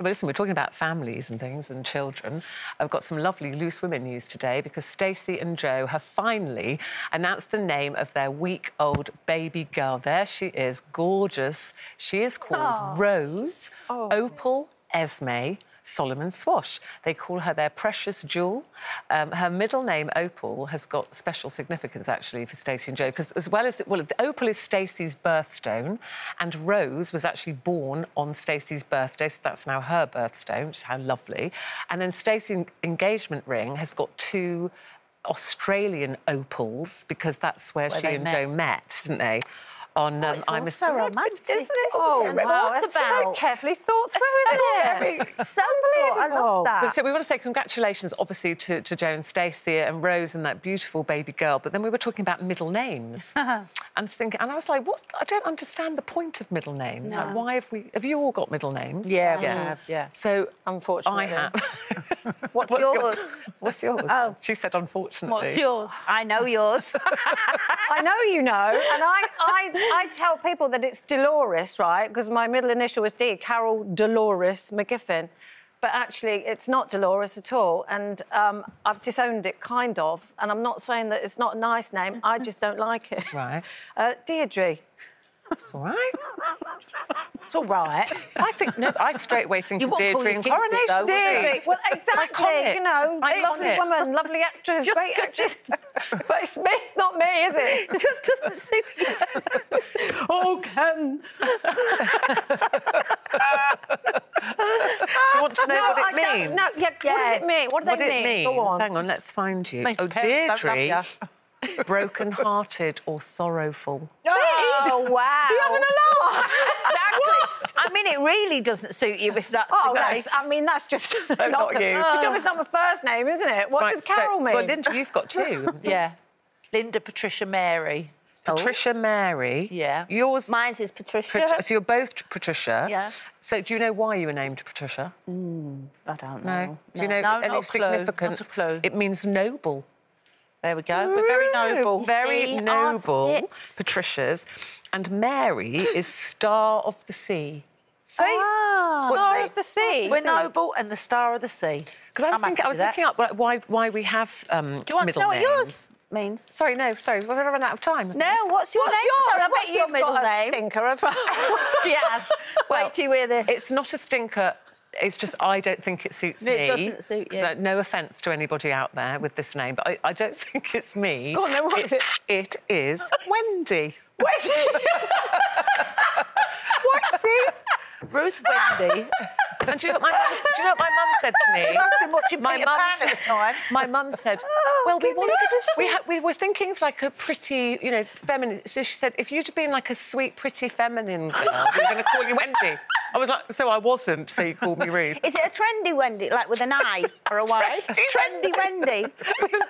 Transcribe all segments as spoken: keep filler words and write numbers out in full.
Well, listen, we're talking about families and things and children. I've got some lovely Loose Women news today because Stacey and Joe have finally announced the name of their week-old baby girl. There she is, gorgeous. She is called oh. Rose oh. Opal Esme Solomon Swash. They call her their precious jewel. Um, her middle name, Opal, has got special significance, actually, for Stacey and Joe, because as well as... Well, Opal is Stacey's birthstone, and Rose was actually born on Stacey's birthday, so that's now her birthstone, which is how lovely. And then Stacey's engagement ring has got two Australian opals, because that's where, where she and met. Joe met, didn't they? On, um, oh, it's I'm a so romantic, isn't it? Oh, oh wow, it's so carefully thought through, isn't it? It's unbelievable. Oh, I love that. But so we want to say congratulations, obviously, to, to Joe and Stacey and Rose and that beautiful baby girl. But then we were talking about middle names, and thinking, and I was like, what? I don't understand the point of middle names. No. Like, why have we? Have you all got middle names? Yeah, yeah, we have. Yeah. So unfortunately, I have. What's, what's yours? What's yours? Oh, she said, unfortunately. What's yours? I know yours. I know you know, and I, I. I tell people that it's Dolores, right? Because my middle initial was D, Carol Dolores McGiffin. But actually, it's not Dolores at all. And um, I've disowned it, kind of. And I'm not saying that it's not a nice name. I just don't like it. Right. Uh, Deirdre. That's all right. It's all right. I think, no, I straight away think of Deirdre in Coronation Street. Deirdre. Well, exactly, you know, I lovely it. woman, lovely actress, just great actress. Just... But it's me, it's not me, is it? It just doesn't suit you. Oh, Ken. Do you want to know no, what it I means? No, yeah, yes. What does it mean? What, do what they it mean? Go on. Hang on, let's find you. My oh, Deirdre. Broken-hearted or sorrowful. Oh, wow. You're having a laugh. Exactly. I mean, it really doesn't suit you if that's oh, the case. That's, I mean, that's just... So not, not you. Oh. It's not my first name, isn't it? What right, does Carol so, mean? Well, Linda, you've got two. Yeah. Linda, Patricia, Mary. Patricia, Mary. Yeah. Yours... Mine's is Patricia. Pat so you're both Patricia. Yeah. So do you know why you were named Patricia? Mm, I don't know. No. Do you know no, any significance? Not a clue. It means noble. There we go. We're very noble. Very they noble, Patricia's. And Mary is Star of the Sea. See? Oh, star see? of the Sea. We're noble and the Star of the Sea. Because I was, thinking, I was looking up like, why, why we have um, middle names. Do you want to know names. what yours means? Sorry, no, sorry. We're going to run out of time. No, what's your what's name? Yours? Sorry, I what's bet your you've middle got name? a stinker as well. Yeah. Well, wait till you hear this. It's not a stinker. It's just I don't think it suits no, me. It doesn't suit you. No offence to anybody out there with this name, but I, I don't think it's me. Go on, then, what it, is it? It is Wendy. Wendy! Wendy! Ruth Wendy. And do you know what my mum, do you know what my mum said to me? Must been watching my Peter Pan at the time. My mum said, oh, well, we wanted... We, had, we were thinking of, like, a pretty, you know, feminine... So she said, if you'd been, like, a sweet, pretty feminine girl, we were going to call you Wendy. I was like, so I wasn't, so you called me rude. Is it a trendy Wendy, like, with an I or a Y? Trendy, trendy Wendy.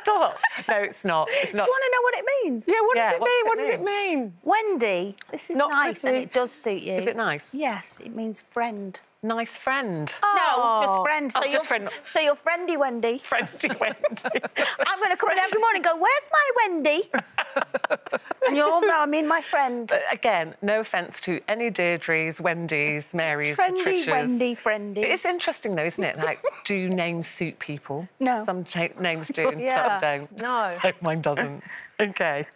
Stop. No, it's not. It's not. Do you want to know what it means? Yeah, what yeah, does it mean? What does it mean? Wendy, this is not nice pretty. and it does suit you. Is it nice? Yes, it means friend. Nice friend. Oh. No, just friend. So, oh, just friend. so you're friendly, Wendy. Friendly, Wendy. I'm going to come in every morning and go, where's my Wendy? And you're all, no, I mean my friend. But again, no offence to any Deirdres, Wendy's, Marys, Trendy, Patricias. Wendy, friendly. It's interesting, though, isn't it? Like, do names suit people? No. Some names do and yeah. some don't. No. So mine doesn't. OK.